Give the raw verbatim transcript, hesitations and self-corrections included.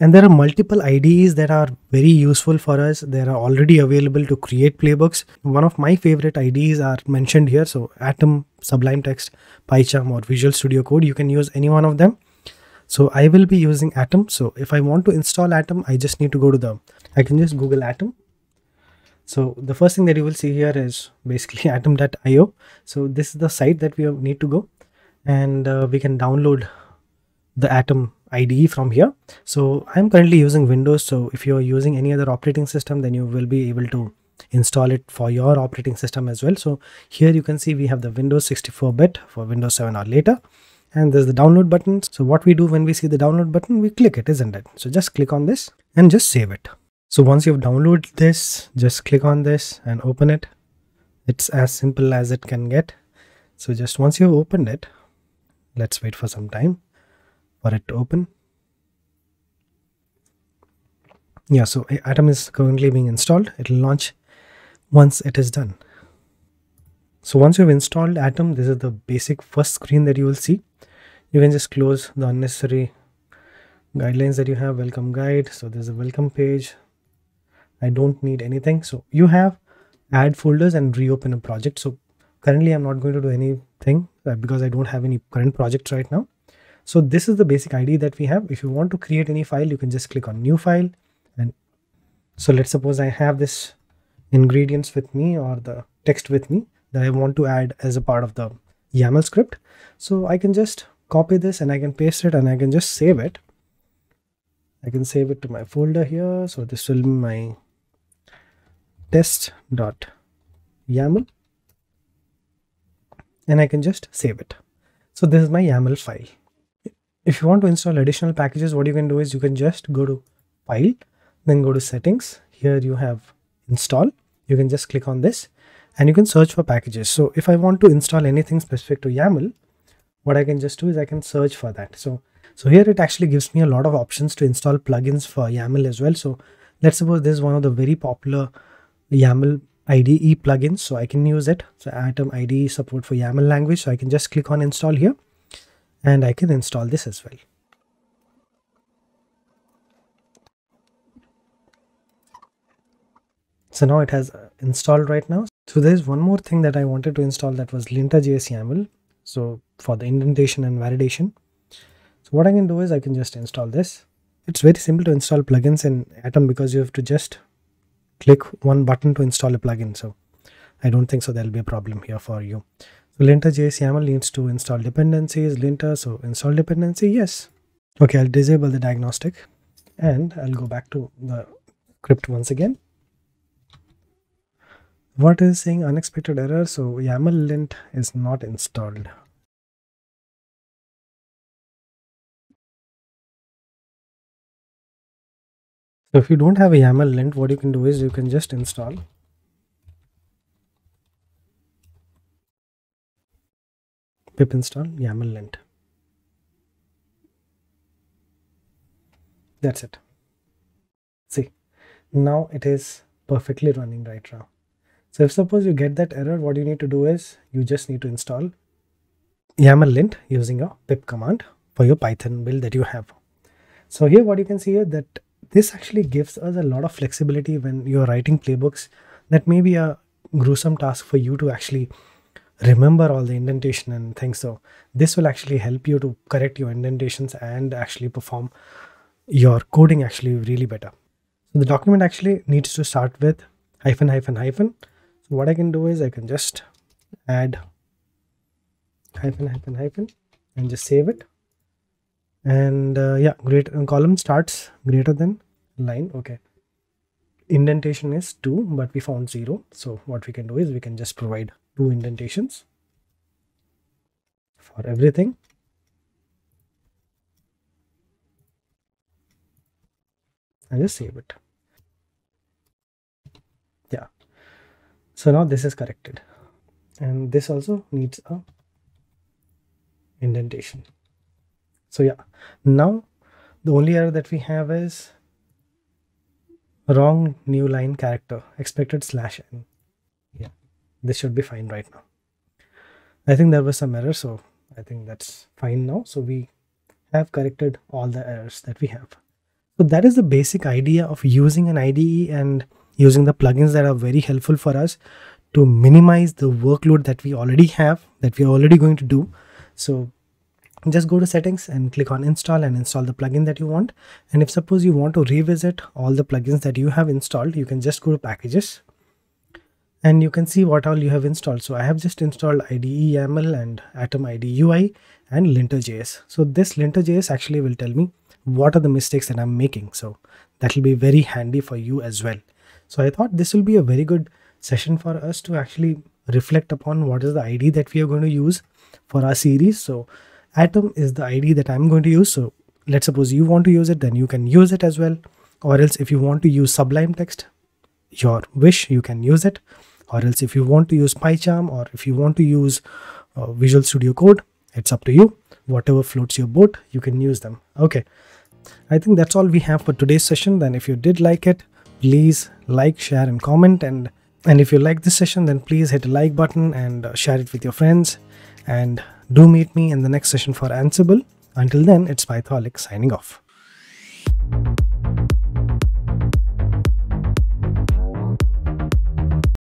And there are multiple I D Es that are very useful for us. They are already available to create playbooks. One of my favorite I D Es are mentioned here. So Atom, Sublime Text, PyCharm or Visual Studio Code, you can use any one of them. So I will be using Atom. So if I want to install Atom, I just need to go to the, I can just Google Atom. So the first thing that you will see here is basically Atom dot i o. So this is the site that we need to go, and uh, we can download the Atom I D E from here. So I'm currently using Windows. So if you're using any other operating system, then you will be able to install it for your operating system as well. So here you can see we have the Windows sixty-four bit for Windows seven or later. And there's the download button. So what we do when we see the download button, we click it, isn't it? So just click on this and just save it. So once you've downloaded this, just click on this and open it. It's as simple as it can get. So just once you've opened it, let's wait for some time for it to open. Yeah, so Atom is currently being installed. It'll launch once it is done. So once you've installed Atom, this is the basic first screen that you will see. You can just close the unnecessary guidelines that you have. Welcome guide. So there's a welcome page. I don't need anything. So you have add folders and reopen a project. So currently I'm not going to do anything because I don't have any current projects right now. So this is the basic I D that we have. If you want to create any file, you can just click on new file. And so let's suppose I have this ingredients with me or the text with me that I want to add as a part of the YAML script. So I can just copy this and I can paste it and I can just save it. I can save it to my folder here. So this will be my test dot yaml and I can just save it. So this is my YAML file. If you want to install additional packages, what you can do is you can just go to file, then go to settings. Here you have install. You can just click on this. And you can search for packages. So if I want to install anything specific to YAML, what I can just do is I can search for that. So, so here it actually gives me a lot of options to install plugins for YAML as well. So let's suppose this is one of the very popular YAML I D E plugins. So I can use it. So Atom I D E support for YAML language. So I can just click on install here and I can install this as well. So now it has installed right now. So there's one more thing that I wanted to install, that was linter dot j s yaml. So for the indentation and validation. So what I can do is I can just install this. It's very simple to install plugins in Atom because you have to just click one button to install a plugin. So I don't think so there'll be a problem here for you. So linter dot j s yaml needs to install dependencies, linter. So install dependency, yes. Okay, I'll disable the diagnostic and I'll go back to the script once again. What is saying unexpected error? So yamllint is not installed. So if you don't have a yamllint, what you can do is you can just install pip install yamllint. That's it. See, now it is perfectly running right now. So if suppose you get that error, what you need to do is you just need to install yamllint using a pip command for your Python build that you have. So here what you can see here that this actually gives us a lot of flexibility when you're writing playbooks. That may be a gruesome task for you to actually remember all the indentation and things. So this will actually help you to correct your indentations and actually perform your coding actually really better. So the document actually needs to start with hyphen hyphen hyphen. What I can do is I can just add hyphen hyphen hyphen and just save it. And uh, yeah, great column starts greater than line. Okay, indentation is two, but we found zero. So what we can do is we can just provide two indentations for everything. And just save it. Yeah. So now this is corrected, and this also needs a indentation. So yeah, now the only error that we have is wrong new line character, expected slash n. Yeah, this should be fine right now. I think there was some error, so I think that's fine now. So we have corrected all the errors that we have. So that is the basic idea of using an I D E and using the plugins that are very helpful for us to minimize the workload that we already have, that we are already going to do. So just go to settings and click on install and install the plugin that you want. And if suppose you want to revisit all the plugins that you have installed, you can just go to packages and you can see what all you have installed. So I have just installed I D E YAML and Atom I D U I and Linter.js. So this Linter.js actually will tell me what are the mistakes that I'm making. So that will be very handy for you as well. So I thought this will be a very good session for us to actually reflect upon what is the I D that we are going to use for our series. So Atom is the I D that I'm going to use. So let's suppose you want to use it, then you can use it as well. Or else if you want to use Sublime Text, your wish, you can use it. Or else if you want to use PyCharm or if you want to use uh, Visual Studio Code, it's up to you. Whatever floats your boat, you can use them. Okay, I think that's all we have for today's session. Then if you did like it, please like, share and comment. And, and if you like this session, then please hit the like button and uh, share it with your friends. And do meet me in the next session for Ansible. Until then, it's Pythoholic signing off.